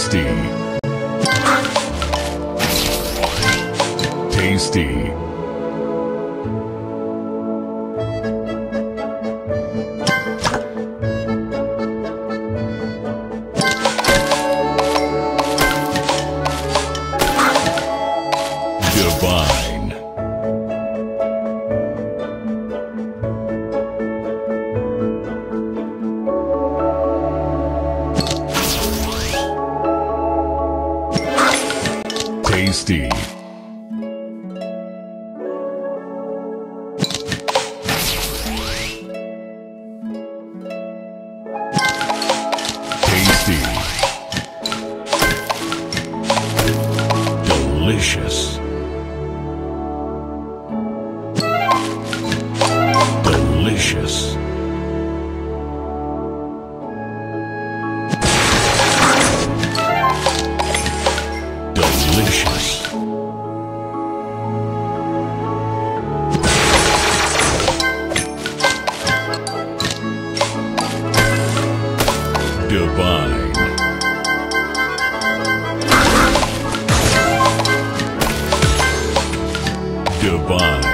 Tasty. Tasty. Divine. Tasty. Tasty. Delicious. Delicious. Delicious. Divine. Divine.